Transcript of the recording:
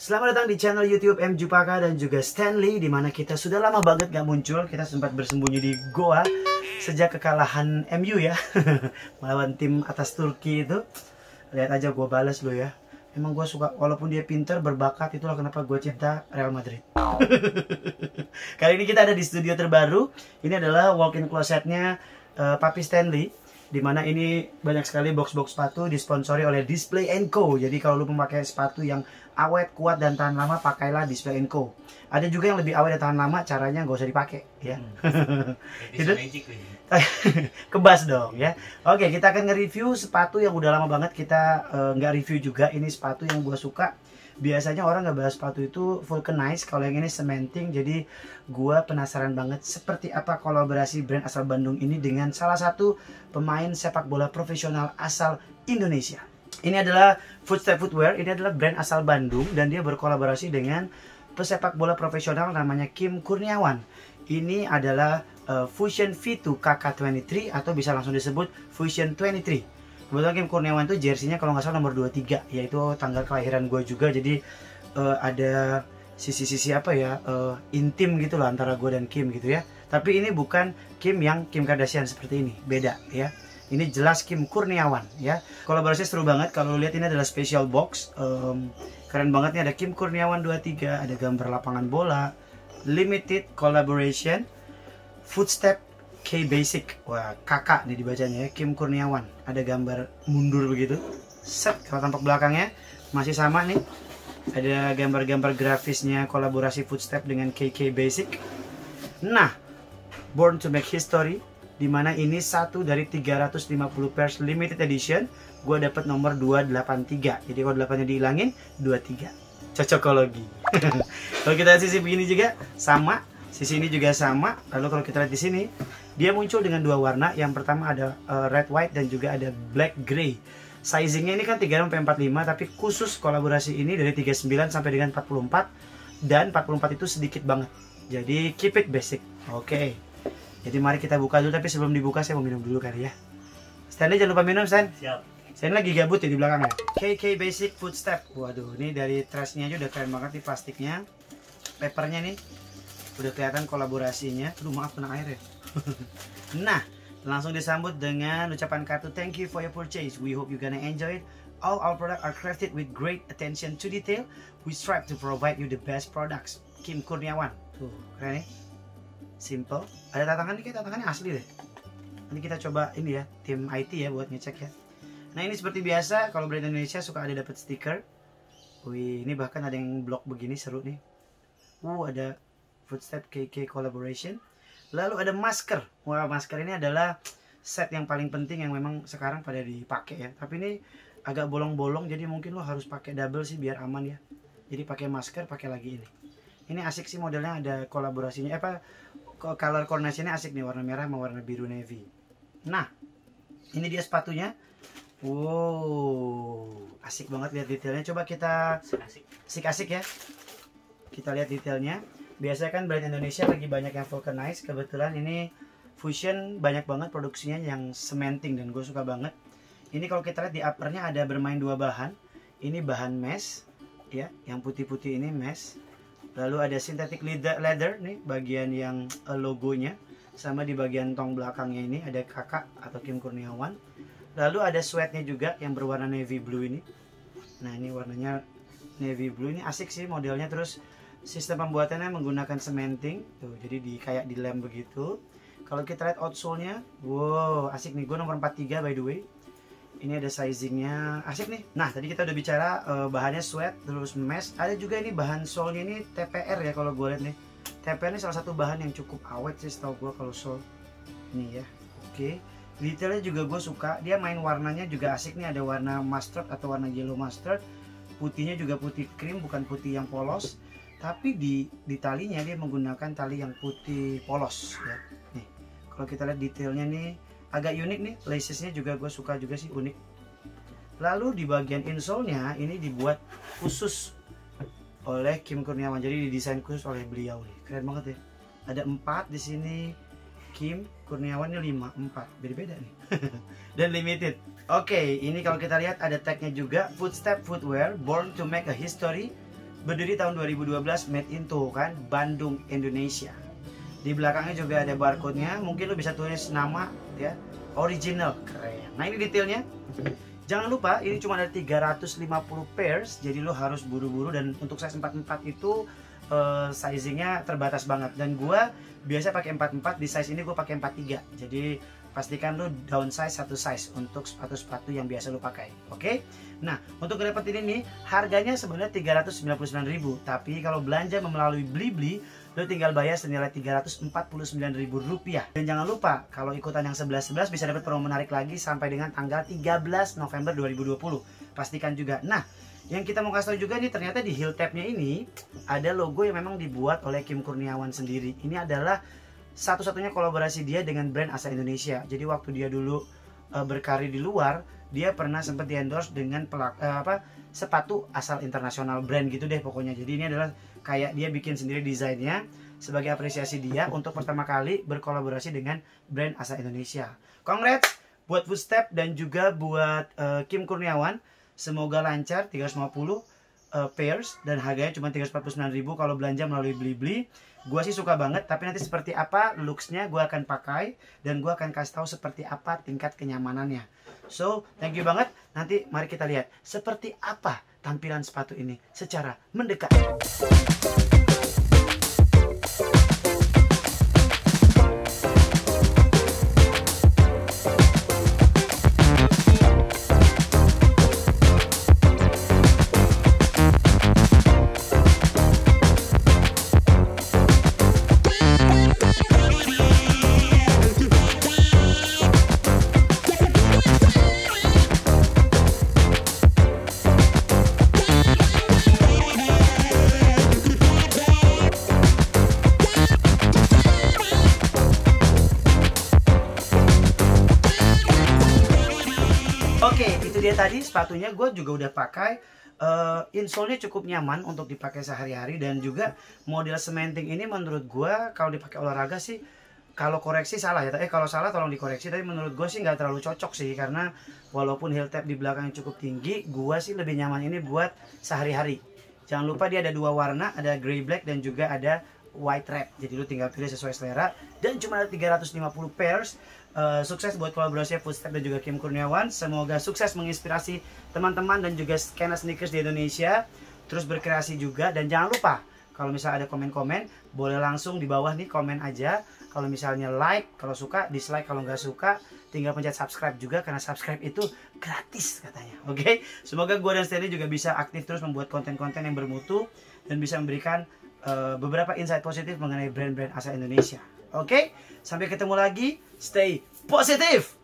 Selamat datang di channel YouTube M. Juppaka dan juga Stanley, dimana kita sudah lama banget gak muncul. Kita sempat bersembunyi di goa sejak kekalahan MU ya melawan tim atas Turki itu. Lihat aja gue balas lo ya. Emang gue suka, walaupun dia pinter, berbakat, itulah kenapa gue cinta Real Madrid. Kali ini kita ada di studio terbaru. Ini adalah walk-in closetnya Papi Stanley, dimana ini banyak sekali box-box sepatu disponsori oleh Display enko. Jadi kalau lu memakai sepatu yang awet, kuat, dan tahan lama, pakailah Display enko. Ada juga yang lebih awet dan tahan lama, caranya nggak usah dipakai ya. Itu kebas dong ya. Oke, kita akan nge-review sepatu yang udah lama banget kita nggak review juga. Ini sepatu yang gue suka. Biasanya orang nggak bahas sepatu itu vulcanized, kalau yang ini cementing. Jadi gue penasaran banget seperti apa kolaborasi brand asal Bandung ini dengan salah satu pemain sepak bola profesional asal Indonesia. Ini adalah Footstep Footwear. Ini adalah brand asal Bandung dan dia berkolaborasi dengan pesepak bola profesional namanya Kim Kurniawan. Ini adalah Fusion V2 KK23 atau bisa langsung disebut Fusion 23. Kebetulan Kim Kurniawan itu jersinya kalau nggak salah nomor 23, yaitu tanggal kelahiran gue juga. Jadi ada sisi-sisi apa ya, intim gitu loh antara gue dan Kim gitu ya. Tapi ini bukan Kim yang Kim Kardashian seperti ini, beda ya. Ini jelas Kim Kurniawan ya. Kolaborasinya seru banget. Kalau lihat ini adalah special box, keren banget nih. Ada Kim Kurniawan 23, ada gambar lapangan bola, limited collaboration Footstep KK Basic. Wah, kakak nih dibacanya ya, Kim Kurniawan. Ada gambar mundur begitu. Set, kalau tampak belakangnya masih sama nih. Ada gambar-gambar grafisnya kolaborasi Footstep dengan KK Basic. Nah, Born to Make History, dimana ini satu dari 350 pairs limited edition. Gua dapat nomor 283. Jadi kalau 8-nya dihilangin, 23. Cocokologi. Kalau kita sisi begini juga sama. Sisi ini juga sama. Lalu kalau kita lihat di sini, dia muncul dengan dua warna. Yang pertama ada red white dan juga ada black grey. Sizingnya ini kan 36x45, tapi khusus kolaborasi ini dari 39 sampai dengan 44, dan 44 itu sedikit banget. Jadi keep it basic. Oke. Jadi mari kita buka dulu, tapi sebelum dibuka saya mau minum dulu kali ya. Stanley, jangan lupa minum, Stan. Siap. Saya lagi gabut ya di belakangnya. KK Basic Footstep. Waduh, ini dari trashnya aja udah keren banget di plastiknya. Papernya nih udah kelihatan kolaborasinya. Aduh, maaf kena air ya. Nah, langsung disambut dengan ucapan kartu thank you for your purchase. We hope you gonna enjoy it. All our products are crafted with great attention to detail. We strive to provide you the best products. Kim Kurniawan. Tuh, keren nih. Simple. Ada tantangan dikit, tantangannya asli deh. Nanti kita coba ini ya, tim IT ya buat ngecek ya. Nah, ini seperti biasa kalau brand Indonesia suka ada dapat stiker. Wih, ini bahkan ada yang blok begini, seru nih. Ada Footstep KK collaboration. Lalu ada masker. Wah, masker ini adalah set yang paling penting yang memang sekarang pada dipakai ya. Tapi ini agak bolong-bolong, jadi mungkin lo harus pakai double sih biar aman ya. Jadi pakai masker, pakai lagi ini. Ini asik sih modelnya, ada kolaborasinya. Color coordination-nya asik nih, warna merah sama warna biru navy. Nah, ini dia sepatunya. Wow, asik banget lihat detailnya. Coba kita asik-asik ya. Kita lihat detailnya. Biasanya kan brand Indonesia lagi banyak yang vulcanized. Kebetulan ini Fusion banyak banget produksinya yang cementing, dan gue suka banget. Ini kalau kita lihat di uppernya ada bermain dua bahan. Ini bahan mesh ya, yang putih-putih ini mesh. Lalu ada synthetic leather nih bagian yang logonya. Sama di bagian tong belakangnya ini ada kakak atau Kim Kurniawan. Lalu ada sweatnya juga yang berwarna navy blue ini. Nah, ini warnanya navy blue, ini asik sih modelnya. Terus sistem pembuatannya menggunakan cementing tuh, jadi kayak dilem begitu. Kalau kita lihat outsole-nya, wow, asik nih. Gue nomor 43 by the way. Ini ada sizingnya, asik nih. Nah, tadi kita udah bicara bahannya sweat, terus mesh. Ada juga ini bahan sole-nya ini TPR ya kalau gue lihat nih. TPR ini salah satu bahan yang cukup awet sih setau gue kalau sole. Nih ya, oke. Detailnya juga gue suka. Dia main warnanya juga asik nih. Ada warna mustard atau warna yellow mustard. Putihnya juga putih krim, bukan putih yang polos. Tapi di talinya dia menggunakan tali yang putih polos ya. Nih, kalau kita lihat detailnya nih agak unik nih. Lacesnya juga gue suka juga sih, unik. Lalu di bagian insole-nya ini dibuat khusus oleh Kim Kurniawan. Jadi didesain khusus oleh beliau nih. Keren banget ya. Ada 4 di sini. Kim Kurniawan ini 5, 4. Beda-beda nih. Dan limited. Oke, ini kalau kita lihat ada tagnya juga. Footstep Footwear, Born to Make a History. Berdiri tahun 2012, made in tuh kan, Bandung, Indonesia. Di belakangnya juga ada barcode-nya, mungkin lu bisa tulis nama ya, original, keren. Nah ini detailnya. Jangan lupa, ini cuma ada 350 pairs, jadi lo harus buru-buru. Dan untuk size 44 itu sizingnya terbatas banget. Dan gua biasa pakai 44, di size ini gua pakai 43. Jadi pastikan lo downsize satu size untuk sepatu-sepatu yang biasa lo pakai. Oke? Nah, untuk ngedapetin ini harganya sebenarnya 399.000, tapi kalau belanja melalui Blibli, lo tinggal bayar senilai 349.000 rupiah. Dan jangan lupa, kalau ikutan yang 11-11 bisa dapat promo menarik lagi sampai dengan tanggal 13 November 2020. Pastikan juga. Nah, yang kita mau kasih tau juga nih, ternyata di heel tab-nya ini ada logo yang memang dibuat oleh Kim Kurniawan sendiri. Ini adalah satu-satunya kolaborasi dia dengan brand asal Indonesia. Jadi waktu dia dulu berkarir di luar, dia pernah sempat di-endorse dengan sepatu asal internasional brand gitu deh pokoknya. Jadi ini adalah kayak dia bikin sendiri desainnya sebagai apresiasi dia untuk pertama kali berkolaborasi dengan brand asal Indonesia. Congrats buat Footstep dan juga buat Kim Kurniawan. Semoga lancar, 350 pairs dan harganya cuma 349.000 kalau belanja melalui Blibli. Gua sih suka banget, tapi nanti seperti apa looksnya gua akan pakai dan gua akan kasih tahu seperti apa tingkat kenyamanannya. So, thank you banget. Nanti mari kita lihat seperti apa tampilan sepatu ini secara mendekat. Dia tadi sepatunya gue juga udah pakai, insole-nya cukup nyaman untuk dipakai sehari-hari, dan juga model cementing ini menurut gue kalau dipakai olahraga sih, kalau koreksi salah ya, kalau salah tolong dikoreksi, tapi menurut gue sih nggak terlalu cocok sih, karena walaupun heel tab di belakang cukup tinggi, gue sih lebih nyaman ini buat sehari-hari. Jangan lupa dia ada dua warna, ada grey black dan juga ada white wrap, jadi lu tinggal pilih sesuai selera. Dan cuma ada 350 pairs. Sukses buat kolaborasi Footstep dan juga Kim Kurniawan. Semoga sukses menginspirasi teman-teman dan juga skena sneakers di Indonesia. Terus berkreasi juga, dan jangan lupa kalau misalnya ada komen-komen boleh langsung di bawah nih komen aja. Kalau misalnya like kalau suka, dislike kalau nggak suka, tinggal pencet subscribe juga karena subscribe itu gratis katanya. Oke? Semoga gua dan Stanley juga bisa aktif terus membuat konten-konten yang bermutu dan bisa memberikan beberapa insight positif mengenai brand-brand asal Indonesia. Oke, sampai ketemu lagi. Stay positive!